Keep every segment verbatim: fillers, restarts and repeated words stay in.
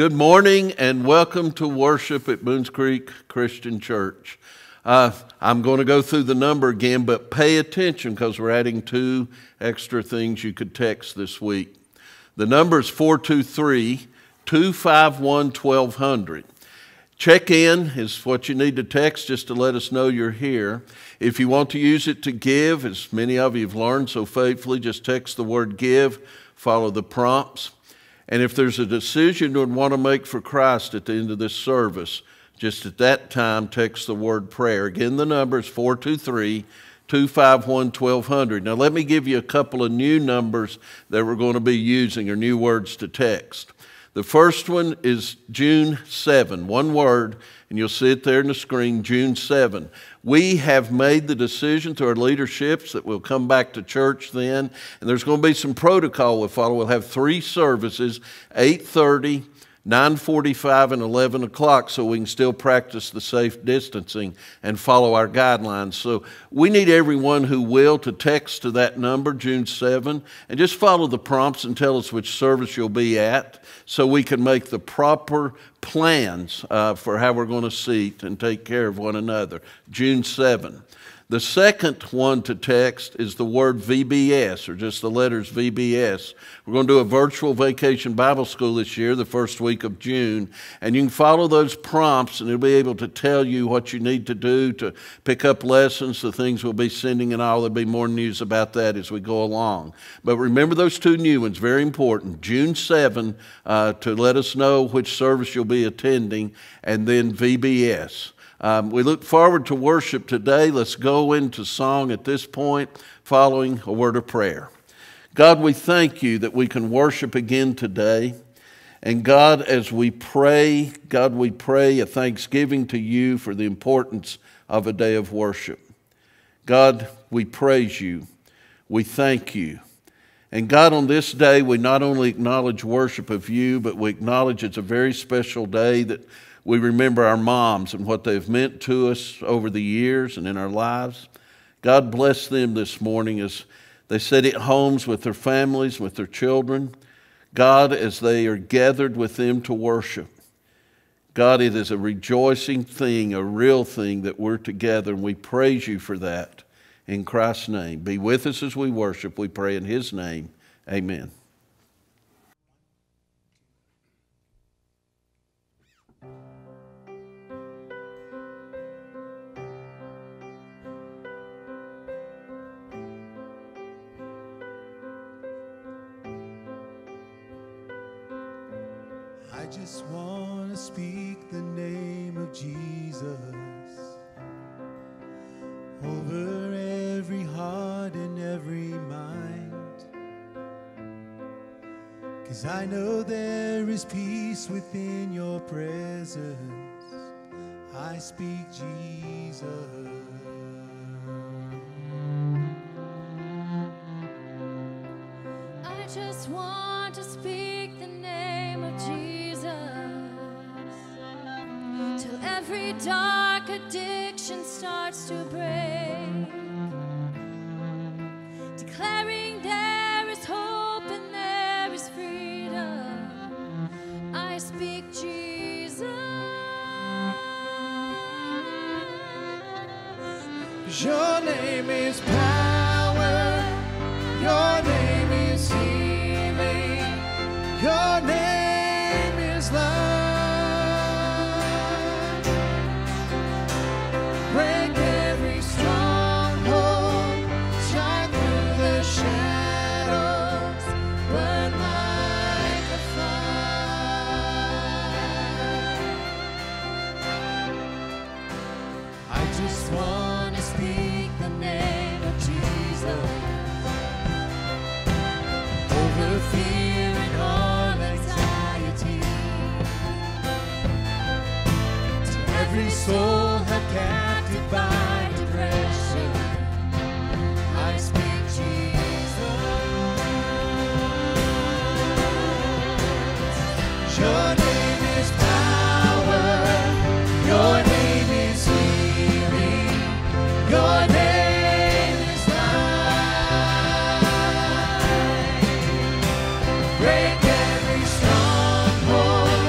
Good morning and welcome to worship at Boone's Creek Christian Church. Uh, I'm going to go through the number again, but pay attention because we're adding two extra things you could text this week. The number is four two three, two five one, twelve hundred. Check in is what you need to text just to let us know you're here. If you want to use it to give, as many of you have learned so faithfully, just text the word give, follow the prompts. And if there's a decision you would want to make for Christ at the end of this service, just at that time, text the word prayer. Again, the number is four two three, two five one, twelve hundred. Now, let me give you a couple of new numbers that we're going to be using, or new words to text. The first one is June seventh, one word, and you'll see it there on the screen, June seventh. We have made the decision through our leaderships that we'll come back to church then, and there's going to be some protocol we'll follow. We'll have three services, eight thirty, nine forty-five, and eleven o'clock, so we can still practice the safe distancing and follow our guidelines. So we need everyone who will to text to that number, June seventh, and just follow the prompts and tell us which service you'll be at, so we can make the proper plans uh, for how we're going to seat and take care of one another. June seventh. The second one to text is the word V B S, or just the letters V B S. We're going to do a virtual vacation Bible school this year, the first week of June, and you can follow those prompts, and it'll be able to tell you what you need to do to pick up lessons, the things we'll be sending and all. There'll be more news about that as we go along. But remember those two new ones, very important. June seventh, uh, to let us know which service you'll be attending, and then V B S. Um, we look forward to worship today. Let's go into song at this point, following a word of prayer. God, we thank you that we can worship again today. And God, as we pray, God, we pray a thanksgiving to you for the importance of a day of worship. God, we praise you. We thank you. And God, on this day, we not only acknowledge worship of you, but we acknowledge it's a very special day that we remember our moms and what they've meant to us over the years and in our lives. God bless them this morning as they sit at homes with their families, with their children. God, as they are gathered with them to worship. God, it is a rejoicing thing, a real thing that we're together, and we praise you for that. In Christ's name, be with us as we worship. We pray in his name. Amen. I just want to speak the name of Jesus over every heart and every mind, 'cause I know there is peace within your presence. I speak Jesus. I just want to speak the name of Jesus till every dark addiction starts to break, declaring there is hope and there is freedom. I speak Jesus. Your name is power. Your name is healing. Your name is love. Soul held captive by depression, I speak Jesus. Your name is power. Your name is healing. Your name is life. Break every stronghold.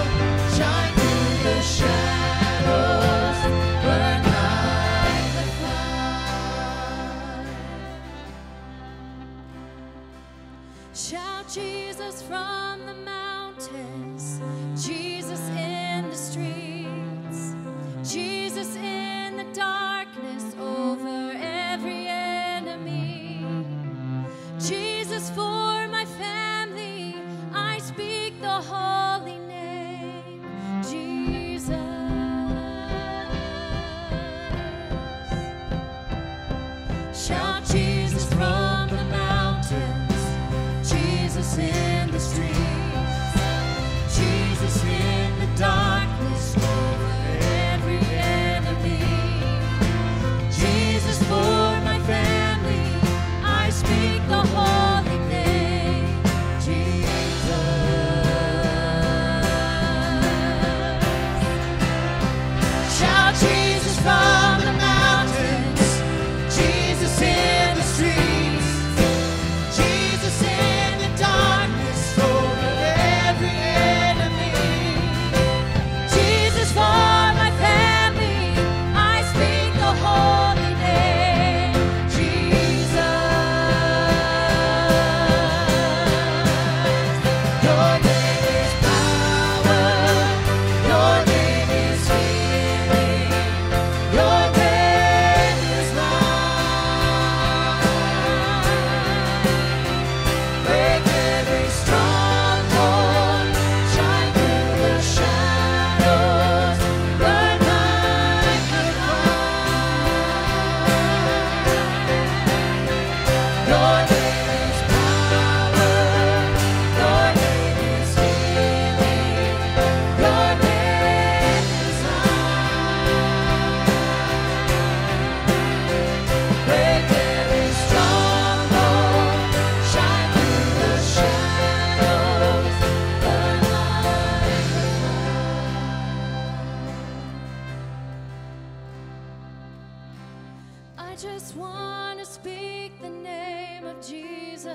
I just want to speak the name of Jesus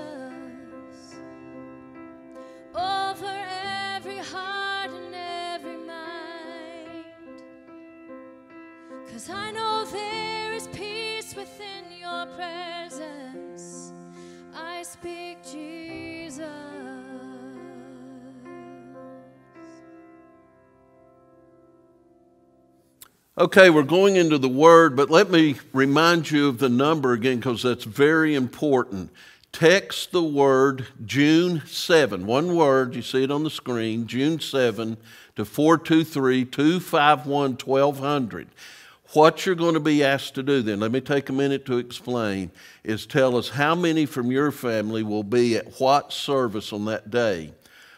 over every heart and every mind, 'cause I know there is peace within your presence. I speak Jesus. Okay, we're going into the Word, but let me remind you of the number again because that's very important. Text the word June seventh, one word, you see it on the screen, June seventh to four two three, two five one, twelve hundred. What you're going to be asked to do then, let me take a minute to explain, is tell us how many from your family will be at what service on that day.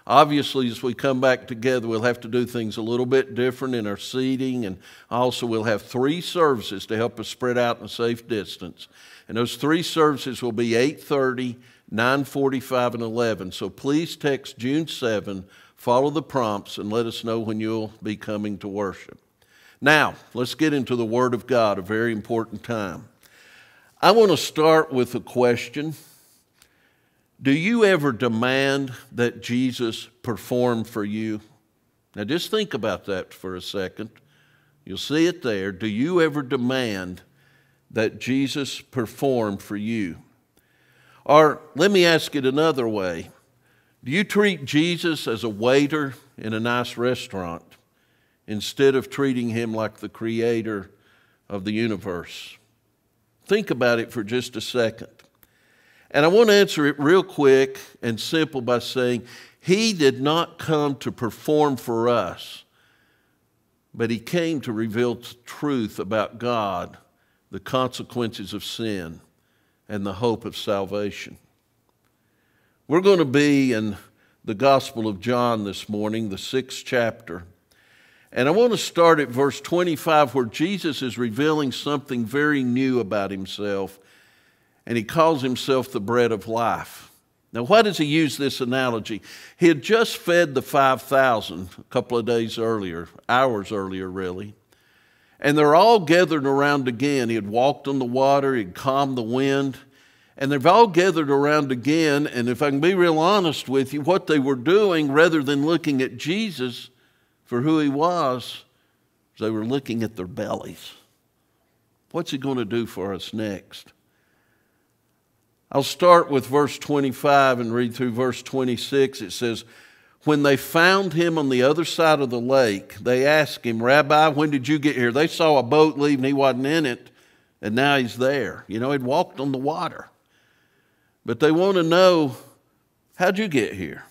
Obviously, as we come back together, we'll have to do things a little bit different in our seating, and also we'll have three services to help us spread out in a safe distance. And those three services will be eight thirty, nine forty-five, and eleven. So please text June seventh, follow the prompts, and let us know when you'll be coming to worship. Now, let's get into the Word of God, a very important time. I want to start with a question. Do you ever demand that Jesus perform for you? Now just think about that for a second. You'll see it there. Do you ever demand that Jesus perform for you? Or let me ask it another way. Do you treat Jesus as a waiter in a nice restaurant instead of treating him like the creator of the universe? Think about it for just a second. And I want to answer it real quick and simple by saying, he did not come to perform for us, but he came to reveal the truth about God, the consequences of sin, and the hope of salvation. We're going to be in the Gospel of John this morning, the sixth chapter. And I want to start at verse twenty-five, where Jesus is revealing something very new about himself. And he calls himself the bread of life. Now, why does he use this analogy? He had just fed the five thousand a couple of days earlier, hours earlier, really. And they're all gathered around again. He had walked on the water. He had calmed the wind. And they've all gathered around again. And if I can be real honest with you, what they were doing, rather than looking at Jesus for who he was, they were looking at their bellies. What's he going to do for us next? I'll start with verse twenty-five and read through verse twenty-six. It says, when they found him on the other side of the lake, they asked him, Rabbi, when did you get here? They saw a boat leave and he wasn't in it, and now he's there. You know, he'd walked on the water. But they want to know, how'd you get here?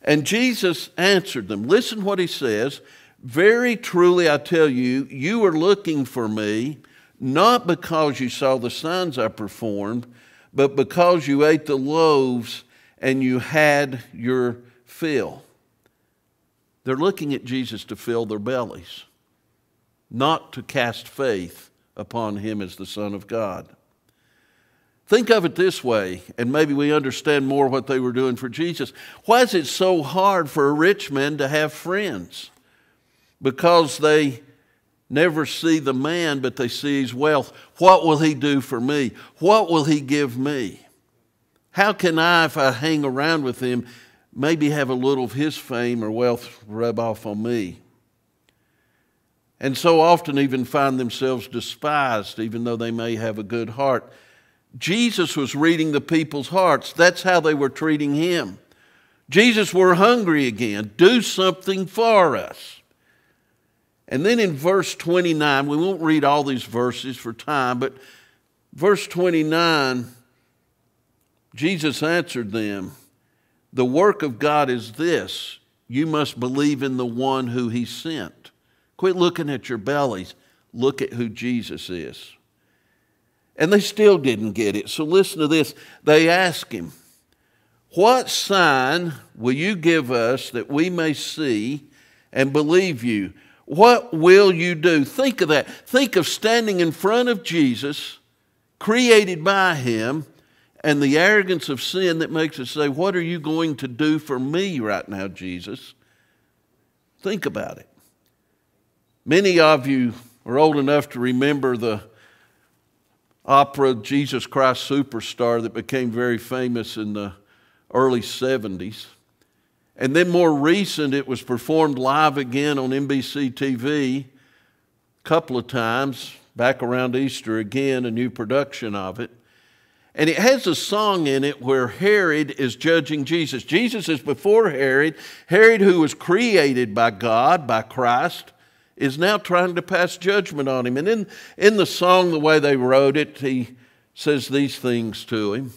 And Jesus answered them. Listen what he says. Very truly I tell you, you were looking for me, not because you saw the signs I performed, but because you ate the loaves and you had your fill. They're looking at Jesus to fill their bellies, not to cast faith upon him as the Son of God. Think of it this way, and maybe we understand more what they were doing for Jesus. Why is it so hard for a rich man to have friends? Because they never see the man, but they see his wealth. What will he do for me? What will he give me? How can I, if I hang around with him, maybe have a little of his fame or wealth rub off on me? And so often even find themselves despised, even though they may have a good heart. Jesus was reading the people's hearts. That's how they were treating him. Jesus, we're hungry again. Do something for us. And then in verse twenty-nine, we won't read all these verses for time, but verse twenty-nine, Jesus answered them, the work of God is this, you must believe in the one who he sent. Quit looking at your bellies, look at who Jesus is. And they still didn't get it, so listen to this. They asked him, what sign will you give us that we may see and believe you? What will you do? Think of that. Think of standing in front of Jesus, created by him, and the arrogance of sin that makes us say, what are you going to do for me right now, Jesus? Think about it. Many of you are old enough to remember the opera Jesus Christ Superstar that became very famous in the early seventies. And then more recent, it was performed live again on N B C T V a couple of times, back around Easter again, a new production of it. And it has a song in it where Herod is judging Jesus. Jesus is before Herod. Herod, who was created by God, by Christ, is now trying to pass judgment on him. And in, in the song, the way they wrote it, he says these things to him.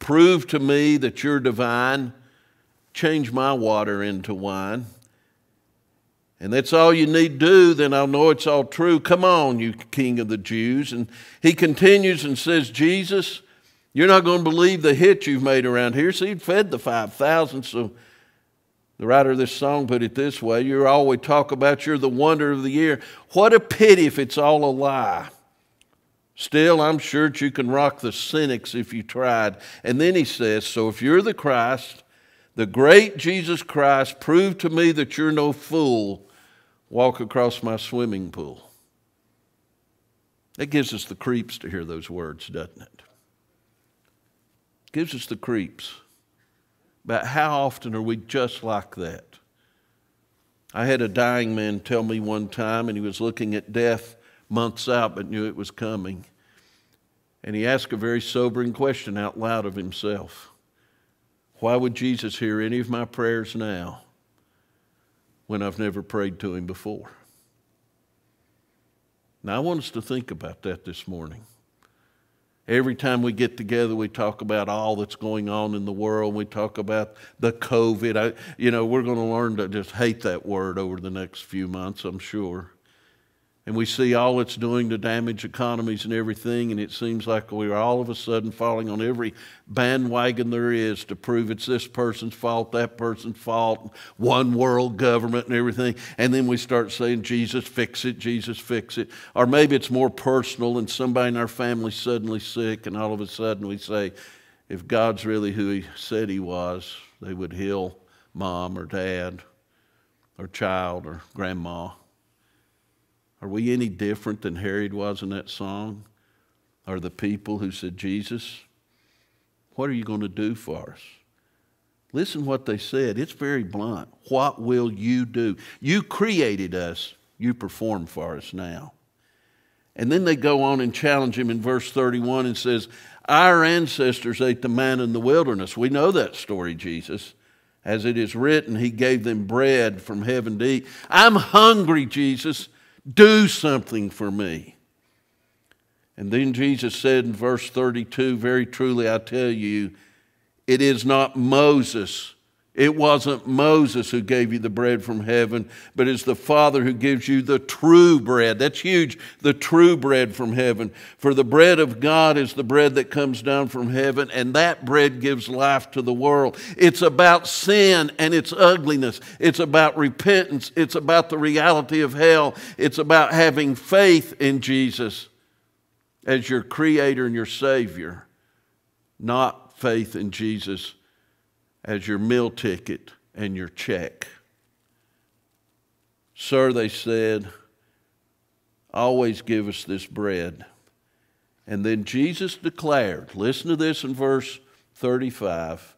Prove to me that you're divine. Change my water into wine. And that's all you need do, then I'll know it's all true. Come on, you King of the Jews. And he continues and says, Jesus, you're not going to believe the hit you've made around here. So he'd fed the five thousand. So the writer of this song put it this way. You always talk about you're the wonder of the year. What a pity if it's all a lie. Still, I'm sure that you can rock the cynics if you tried. And then he says, so if you're the Christ, the great Jesus Christ, prove to me that you're no fool. Walk across my swimming pool. That gives us the creeps to hear those words, doesn't it? Gives us the creeps. But how often are we just like that? I had a dying man tell me one time, and he was looking at death months out, but knew it was coming. And he asked a very sobering question out loud of himself. Why would Jesus hear any of my prayers now when I've never prayed to him before? Now, I want us to think about that this morning. Every time we get together, we talk about all that's going on in the world. We talk about the COVID. I, you know, we're going to learn to just hate that word over the next few months, I'm sure. And we see all it's doing to damage economies and everything, and it seems like we're all of a sudden falling on every bandwagon there is to prove it's this person's fault, that person's fault, one world government and everything. And then we start saying, Jesus, fix it, Jesus, fix it. Or maybe it's more personal and somebody in our family's suddenly sick, and all of a sudden we say, if God's really who he said he was, they would heal mom or dad or child or grandma. Are we any different than Herod was in that song? Or the people who said, Jesus, what are you going to do for us? Listen what they said. It's very blunt. What will you do? You created us. You perform for us now. And then they go on and challenge him in verse thirty-one and says, our ancestors ate the manna in the wilderness. We know that story, Jesus. As it is written, he gave them bread from heaven to eat. I'm hungry, Jesus. Do something for me. And then Jesus said in verse thirty-two, very truly I tell you, it is not Moses. It wasn't Moses who gave you the bread from heaven, but it's the Father who gives you the true bread. That's huge, the true bread from heaven. For the bread of God is the bread that comes down from heaven, and that bread gives life to the world. It's about sin and its ugliness. It's about repentance. It's about the reality of hell. It's about having faith in Jesus as your Creator and your Savior, not faith in Jesus as your meal ticket and your check. Sir, they said, always give us this bread. And then Jesus declared, listen to this in verse thirty-five,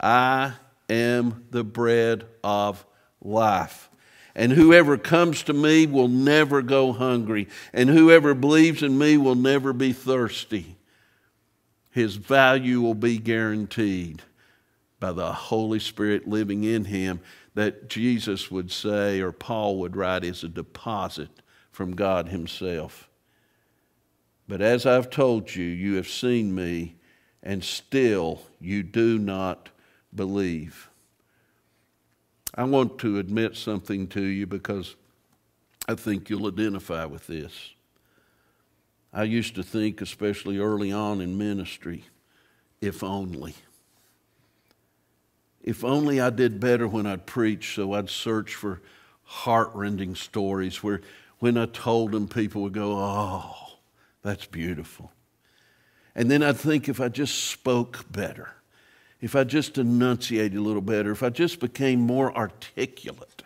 I am the bread of life. And whoever comes to me will never go hungry. And whoever believes in me will never be thirsty. His value will be guaranteed. By the Holy Spirit living in him, that Jesus would say, or Paul would write, is a deposit from God himself. But as I've told you, you have seen me, and still you do not believe. I want to admit something to you because I think you'll identify with this. I used to think, especially early on in ministry, if only. If only I did better when I'd preach, so I'd search for heart-rending stories where when I told them, people would go, oh, that's beautiful. And then I'd think if I just spoke better, if I just enunciated a little better, if I just became more articulate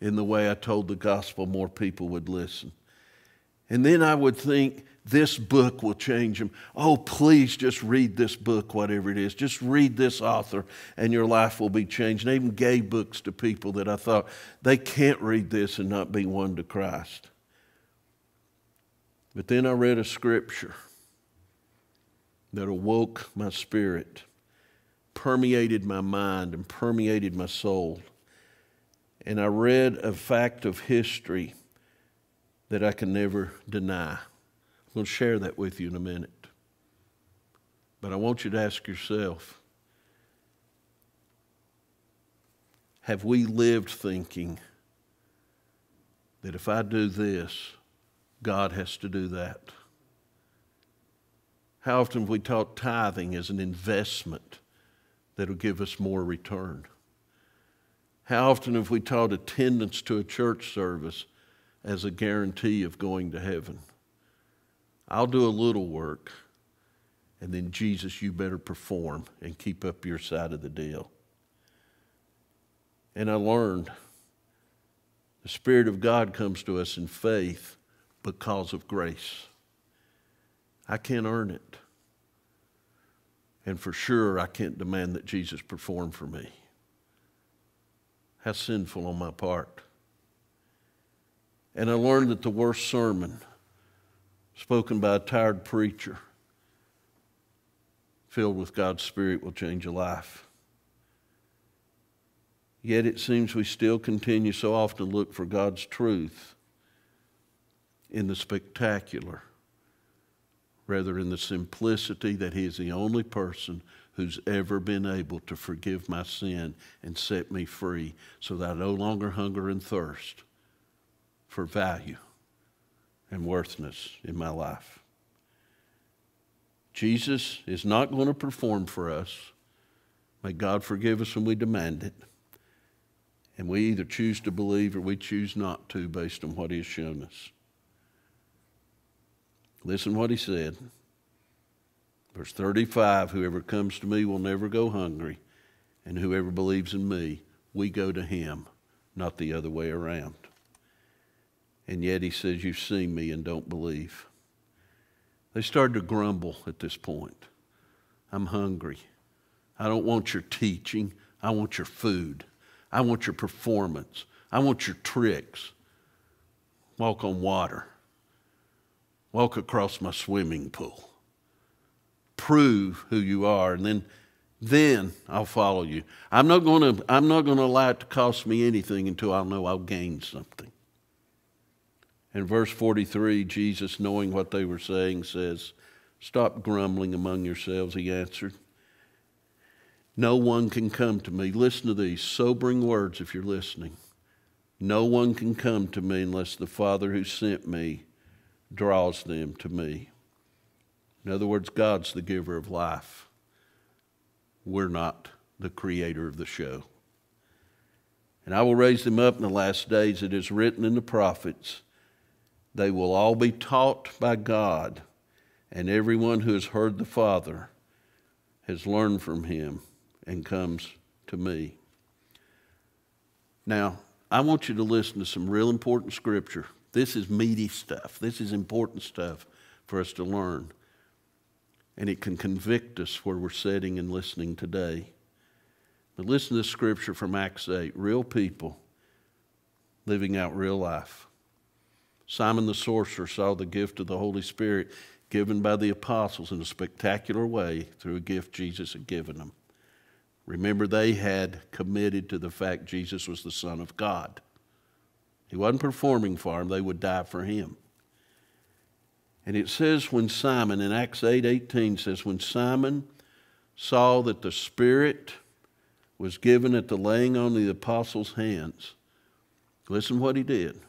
in the way I told the gospel, more people would listen. And then I would think This book will change them. Oh, please just read this book, whatever it is. Just read this author and your life will be changed. And I even gave books to people that I thought, they can't read this and not be won to Christ. But then I read a scripture that awoke my spirit, permeated my mind, and permeated my soul. And I read a fact of history that I can never deny. I'm going to share that with you in a minute. But I want you to ask yourself, have we lived thinking that if I do this, God has to do that? How often have we taught tithing as an investment that will give us more return? How often have we taught attendance to a church service as a guarantee of going to heaven? I'll do a little work, and then Jesus, you better perform and keep up your side of the deal. And I learned the Spirit of God comes to us in faith because of grace. I can't earn it. And for sure, I can't demand that Jesus perform for me. How sinful on my part. And I learned that the worst sermon spoken by a tired preacher filled with God's Spirit will change a life. Yet it seems we still continue so often to look for God's truth in the spectacular, rather in the simplicity that He is the only person who's ever been able to forgive my sin and set me free so that I no longer hunger and thirst for value and worthiness in my life. Jesus is not going to perform for us. May God forgive us when we demand it. And we either choose to believe or we choose not to based on what He has shown us. Listen what He said. Verse thirty-five, whoever comes to me will never go hungry, and whoever believes in me, we go to him, not the other way around. And yet He says, you've seen me and don't believe. They started to grumble at this point. I'm hungry. I don't want your teaching. I want your food. I want your performance. I want your tricks. Walk on water. Walk across my swimming pool. Prove who you are, and then, then I'll follow you. I'm not going to, I'm not going to allow it to cost me anything until I know I'll gain something. In verse forty-three, Jesus, knowing what they were saying, says, stop grumbling among yourselves, He answered. No one can come to me. Listen to these sobering words if you're listening. No one can come to me unless the Father who sent me draws them to me. In other words, God's the giver of life. We're not the creator of the show. And I will raise them up in the last days. It is written in the prophets, they will all be taught by God, and everyone who has heard the Father has learned from Him and comes to me. Now, I want you to listen to some real important scripture. This is meaty stuff. This is important stuff for us to learn. And it can convict us where we're sitting and listening today. But listen to this scripture from Acts eight. Real people living out real life. Simon the sorcerer saw the gift of the Holy Spirit given by the apostles in a spectacular way through a gift Jesus had given them. Remember, they had committed to the fact Jesus was the Son of God. He wasn't performing for him. They would die for him. And it says when Simon, in Acts eight eighteen, says, when Simon saw that the Spirit was given at the laying on of the apostles' hands, listen what he did.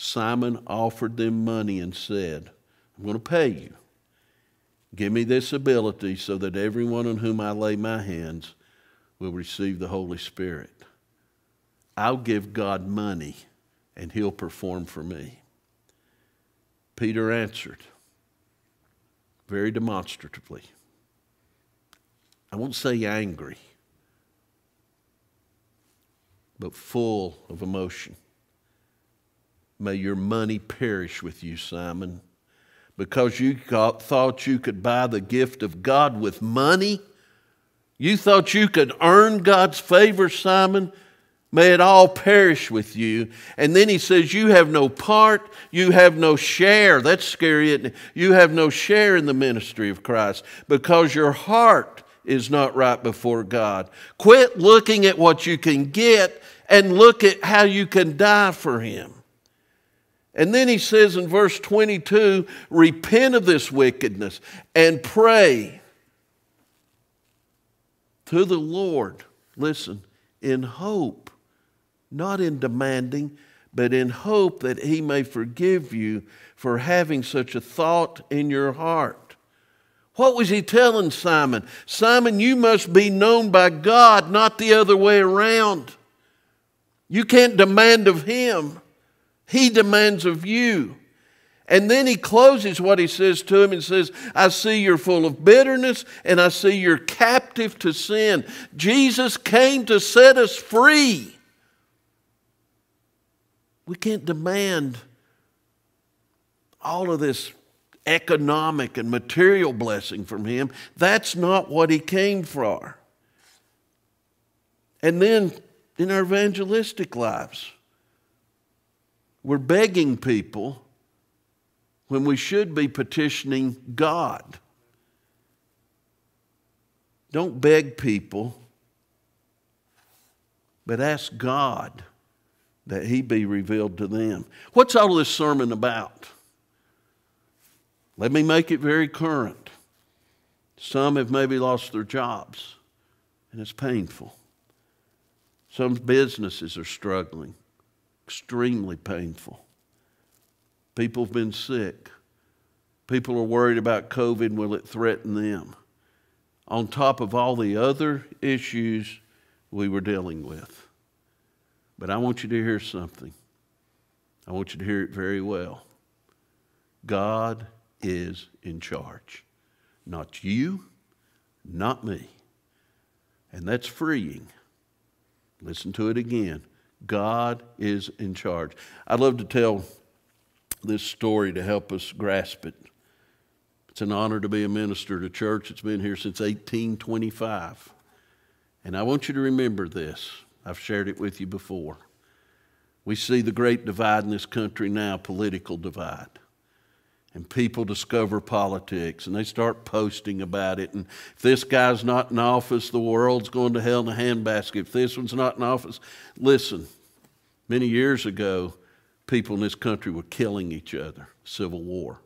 Simon offered them money and said, I'm going to pay you. Give me this ability so that everyone on whom I lay my hands will receive the Holy Spirit. I'll give God money and He'll perform for me. Peter answered very demonstratively. I won't say angry, but full of emotion. May your money perish with you, Simon. because you thought you could buy the gift of God with money? You thought you could earn God's favor, Simon? May it all perish with you. And then he says, you have no part, you have no share. That's scary, isn't it? You have no share in the ministry of Christ because your heart is not right before God. Quit looking at what you can get and look at how you can die for him. And then he says in verse twenty-two, repent of this wickedness and pray to the Lord, listen, in hope, not in demanding, but in hope that he may forgive you for having such a thought in your heart. What was he telling Simon? Simon, you must be known by God, not the other way around. You can't demand of him. He demands of you. And then he closes what he says to him and says, I see you're full of bitterness and I see you're captive to sin. Jesus came to set us free. We can't demand all of this economic and material blessing from him. That's not what he came for. And then in our evangelistic lives, we're begging people when we should be petitioning God. Don't beg people, but ask God that he be revealed to them. What's all this sermon about? Let me make it very current. Some have maybe lost their jobs, and it's painful. Some businesses are struggling, extremely painful. People have been sick. People are worried about COVID. Will it threaten them? On top of all the other issues we were dealing with. But I want you to hear something. I want you to hear it very well. God is in charge. Not you, not me. And that's freeing. Listen to it again. God is in charge. I'd love to tell this story to help us grasp it. It's an honor to be a minister to church. It's been here since eighteen twenty-five. And I want you to remember this. I've shared it with you before. We see the great divide in this country now, political divide. And people discover politics and they start posting about it. And if this guy's not in office, the world's going to hell in a handbasket. If this one's not in office, listen, many years ago, people in this country were killing each other, Civil War.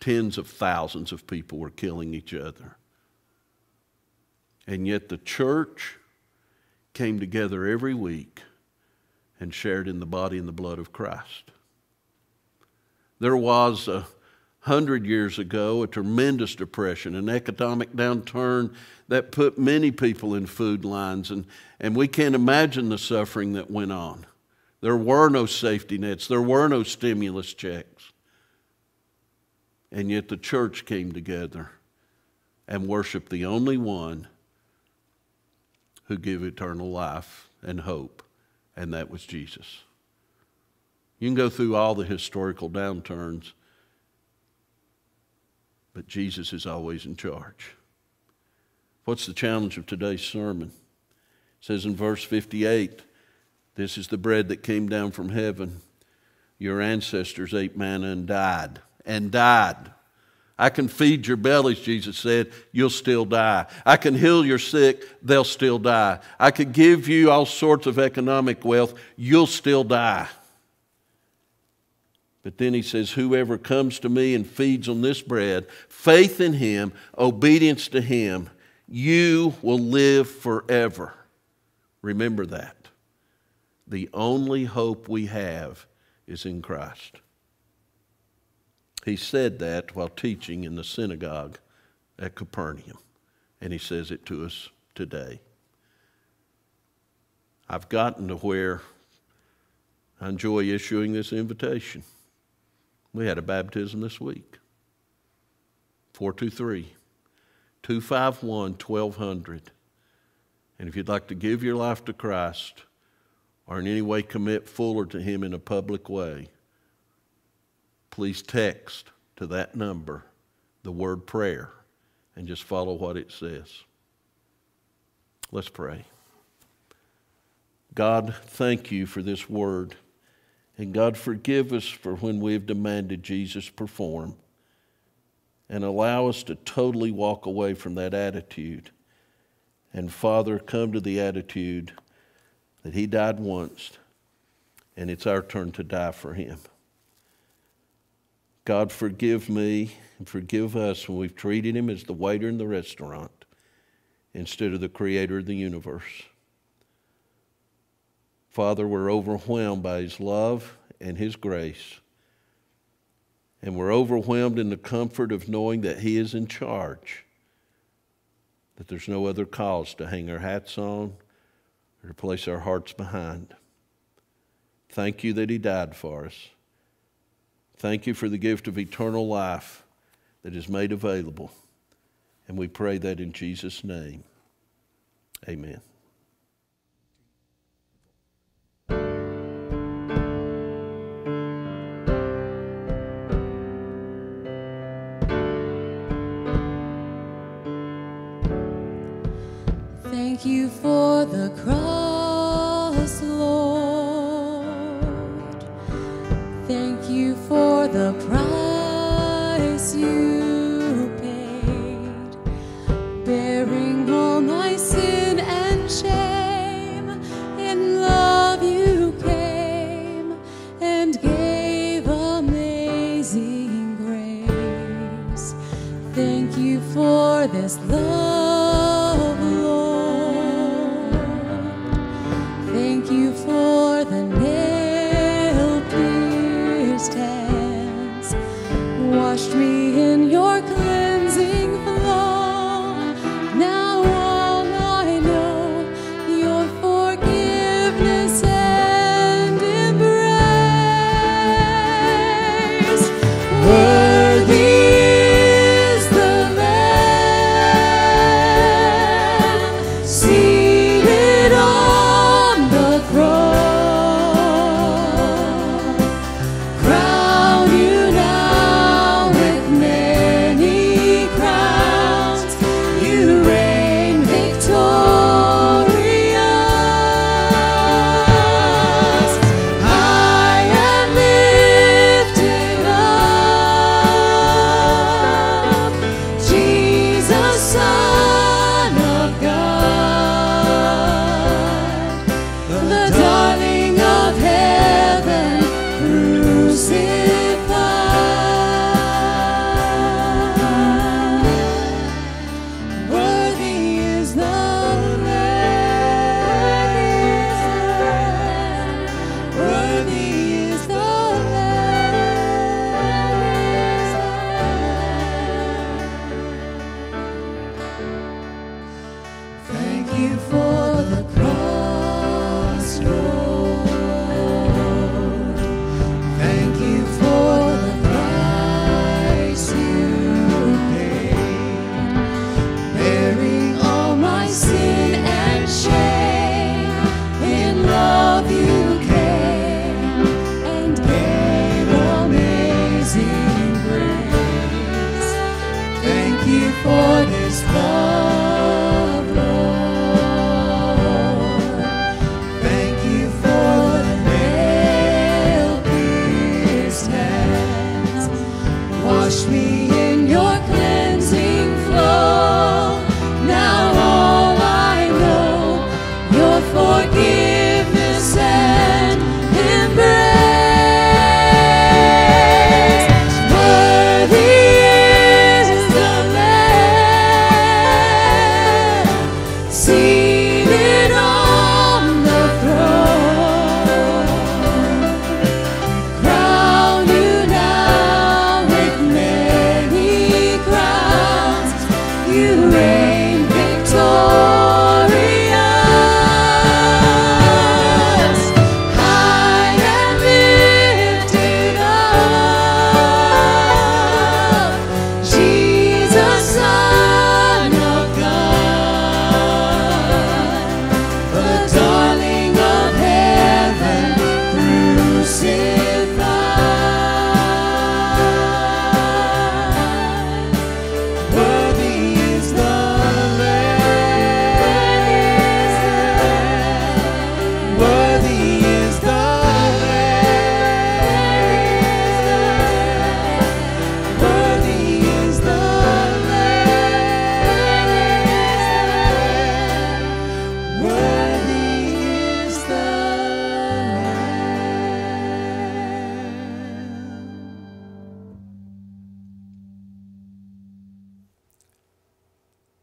Tens of thousands of people were killing each other. And yet the church came together every week and shared in the body and the blood of Christ. There was a hundred years ago a tremendous depression, an economic downturn that put many people in food lines, and, and we can't imagine the suffering that went on. There were no safety nets. There were no stimulus checks. And yet the church came together and worshiped the only one who gave eternal life and hope, and that was Jesus. You can go through all the historical downturns, but Jesus is always in charge. What's the challenge of today's sermon? It says in verse fifty-eight, this is the bread that came down from heaven. Your ancestors ate manna and died. And died. I can feed your bellies, Jesus said. You'll still die. I can heal your sick. They'll still die. I could give you all sorts of economic wealth. You'll still die. But then he says, whoever comes to me and feeds on this bread, faith in him, obedience to him, you will live forever. Remember that. The only hope we have is in Christ. He said that while teaching in the synagogue at Capernaum, and he says it to us today. I've gotten to where I enjoy issuing this invitation. We had a baptism this week. four two three, two five one, twelve hundred. And if you'd like to give your life to Christ, or in any way commit fuller to him in a public way, please text to that number the word prayer and just follow what it says. Let's pray. God, thank you for this word. And God, forgive us for when we've demanded Jesus perform, and allow us to totally walk away from that attitude. And Father, come to the attitude that he died once, and it's our turn to die for him. God, forgive me and forgive us when we've treated him as the waiter in the restaurant instead of the creator of the universe. Father, we're overwhelmed by his love and his grace. And we're overwhelmed in the comfort of knowing that he is in charge, that there's no other cause to hang our hats on or to place our hearts behind. Thank you that he died for us. Thank you for the gift of eternal life that is made available. And we pray that in Jesus' name. Amen. Thank you for the cross, Lord. Thank you for the price you paid, bearing all my sin and shame. In love you came and gave amazing grace. Thank you for this love.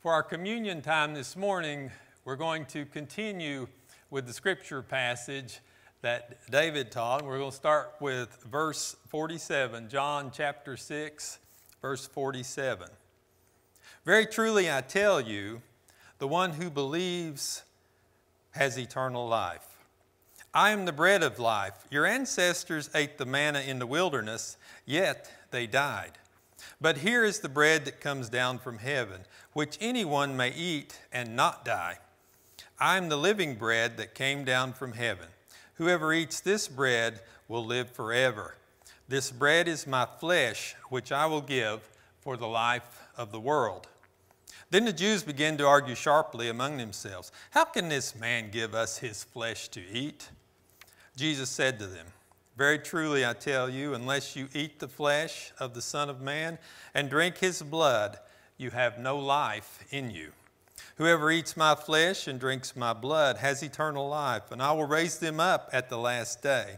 For our communion time this morning, we're going to continue with the scripture passage that David taught. We're going to start with verse forty-seven, John chapter six, verse forty-seven. Very truly I tell you, the one who believes has eternal life. I am the bread of life. Your ancestors ate the manna in the wilderness, yet they died. But here is the bread that comes down from heaven, which anyone may eat and not die. I am the living bread that came down from heaven. Whoever eats this bread will live forever. This bread is my flesh, which I will give for the life of the world. Then the Jews began to argue sharply among themselves, "How can this man give us his flesh to eat?" Jesus said to them, "Very truly I tell you, unless you eat the flesh of the Son of Man and drink his blood, you have no life in you. Whoever eats my flesh and drinks my blood has eternal life, and I will raise them up at the last day.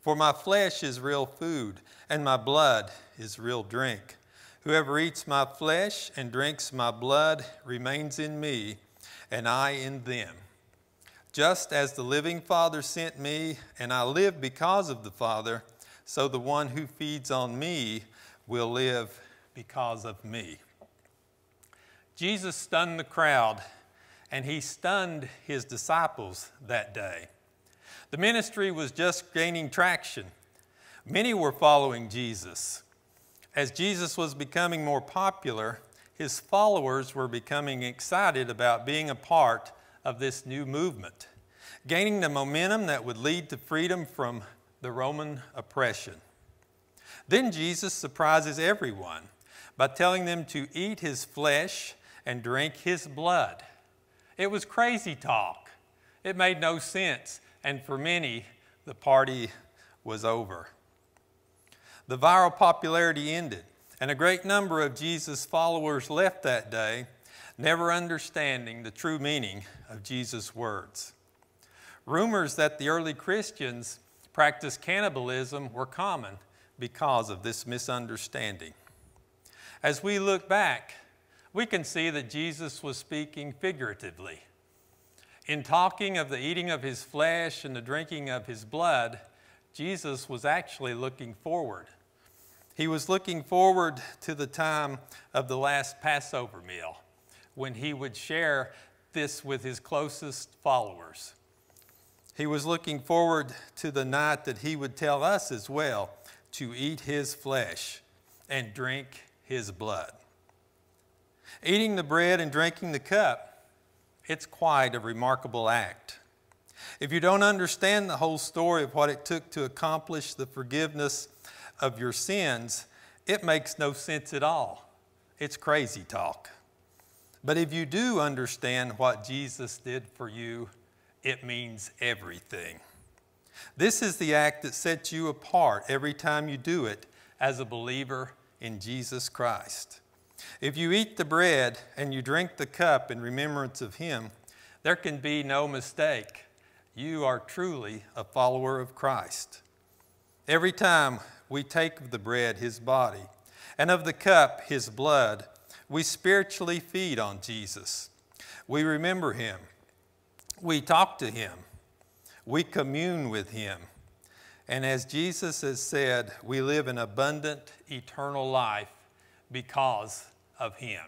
For my flesh is real food, and my blood is real drink. Whoever eats my flesh and drinks my blood remains in me, and I in them. Just as the living Father sent me, and I live because of the Father, so the one who feeds on me will live because of me." Jesus stunned the crowd, and he stunned his disciples that day. The ministry was just gaining traction. Many were following Jesus. As Jesus was becoming more popular, his followers were becoming excited about being a part of this new movement, gaining the momentum that would lead to freedom from the Roman oppression. Then Jesus surprises everyone by telling them to eat his flesh and drink his blood. It was crazy talk. It made no sense, and for many, the party was over. The viral popularity ended, and a great number of Jesus' followers left that day, never understanding the true meaning of Jesus' words. Rumors that the early Christians practiced cannibalism were common because of this misunderstanding. As we look back, we can see that Jesus was speaking figuratively. In talking of the eating of his flesh and the drinking of his blood, Jesus was actually looking forward. He was looking forward to the time of the last Passover meal, when he would share this with his closest followers. He was looking forward to the night that he would tell us as well to eat his flesh and drink his blood. Eating the bread and drinking the cup, it's quite a remarkable act. If you don't understand the whole story of what it took to accomplish the forgiveness of your sins, it makes no sense at all. It's crazy talk. But if you do understand what Jesus did for you, it means everything. This is the act that sets you apart every time you do it as a believer in Jesus Christ. If you eat the bread and you drink the cup in remembrance of him, there can be no mistake. You are truly a follower of Christ. Every time we take of the bread, his body, and of the cup, his blood, we spiritually feed on Jesus. We remember him. We talk to him. We commune with him. And as Jesus has said, we live an abundant, eternal life because of him.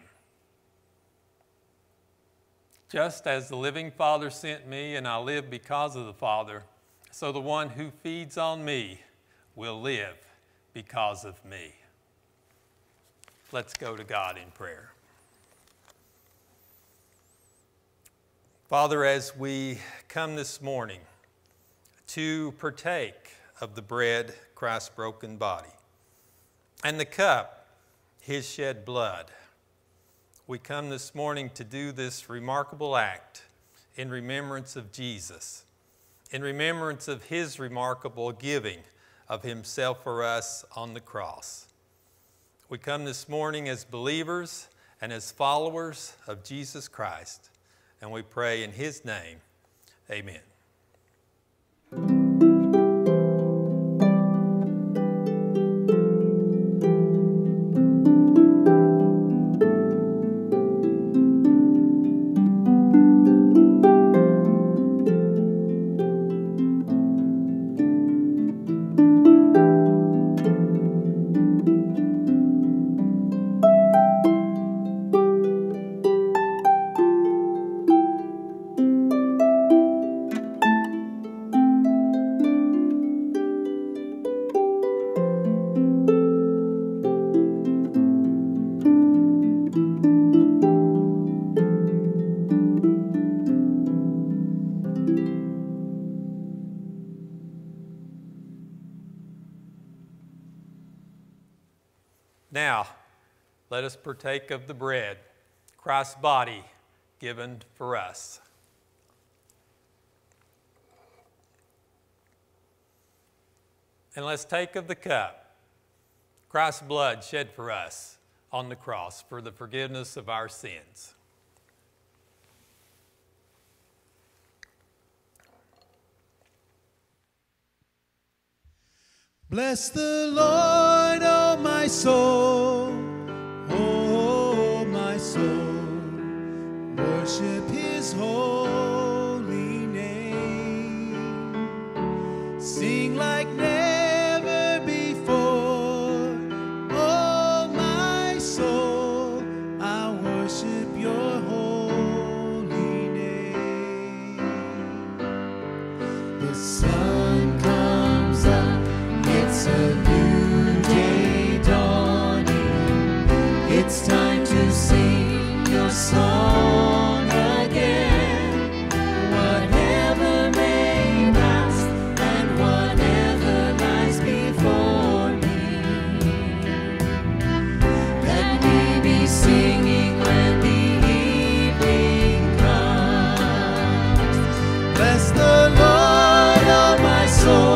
Just as the living Father sent me, and I live because of the Father, so the one who feeds on me will live because of me. Let's go to God in prayer. Father, as we come this morning to partake of the bread, Christ's broken body, and the cup, his shed blood, we come this morning to do this remarkable act in remembrance of Jesus, in remembrance of his remarkable giving of himself for us on the cross. We come this morning as believers and as followers of Jesus Christ, and we pray in his name, amen. Let us partake of the bread, Christ's body given for us. And let's take of the cup, Christ's blood shed for us on the cross for the forgiveness of our sins. Bless the Lord, O my soul, O my soul, worship his holy name. Sing like never before, O my soul, I worship your holy name. The sun comes up, it's a new day dawning, it's time to sing your song again. Whatever may last and whatever lies before me, let me be singing when the evening comes. Bless the Lord, O my soul,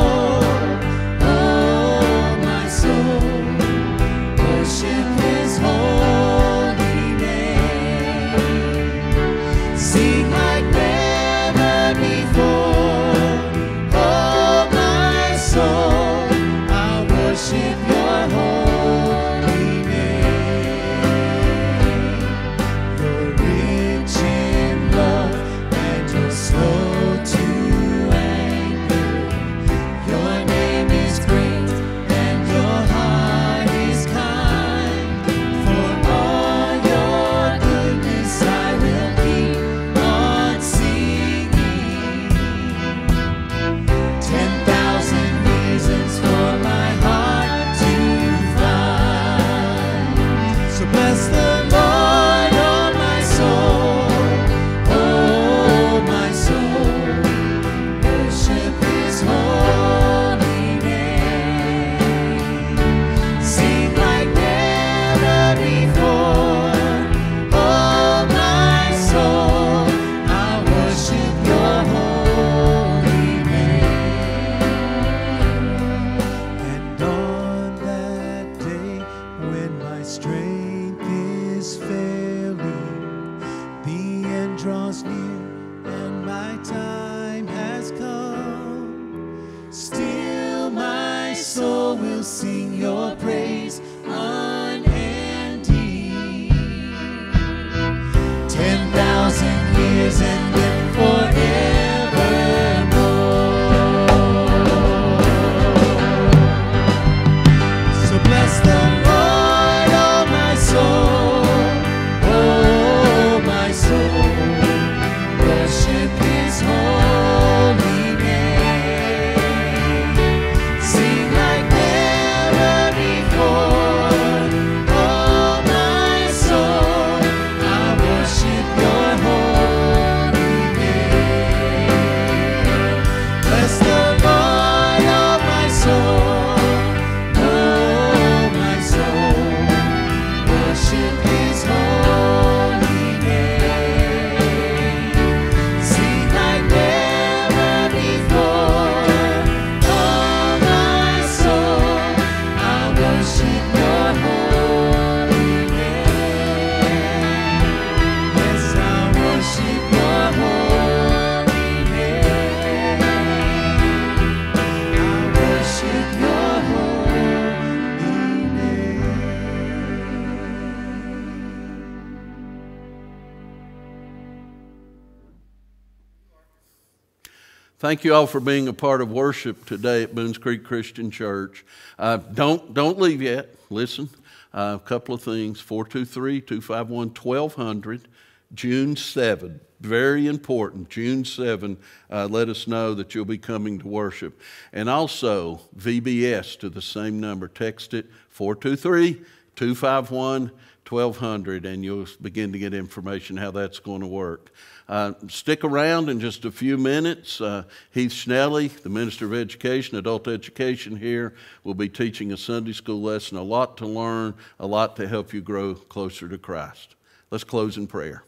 thank you all for being a part of worship today at Boone's Creek Christian Church. Uh, don't, don't leave yet. Listen, uh, a couple of things. four two three, two five one, twelve hundred, June seventh. Very important. June seventh, uh, let us know that you'll be coming to worship. And also, V B S to the same number. Text it, four two three, two five one, twelve hundred. two five one, twelve hundred, and you'll begin to get information how that's going to work. Uh, stick around in just a few minutes. Uh, Heath Schnelly, the Minister of Education, Adult Education here, will be teaching a Sunday school lesson. A lot to learn, a lot to help you grow closer to Christ. Let's close in prayer.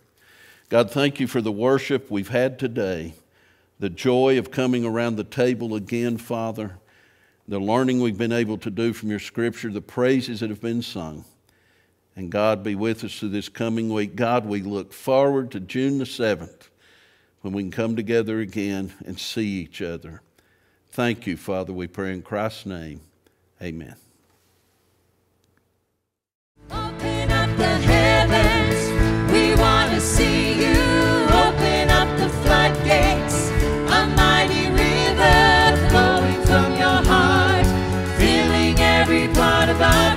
God, thank you for the worship we've had today, the joy of coming around the table again, Father, the learning we've been able to do from your Scripture, the praises that have been sung. And God, be with us through this coming week. God, we look forward to June the seventh when we can come together again and see each other. Thank you, Father, we pray in Christ's name. Amen. Open up the heavens. We want to see you. Open up the floodgates. A mighty river flowing from your heart, filling every part of our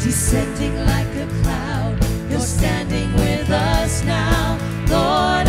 descending like a cloud. You're standing with us now, Lord.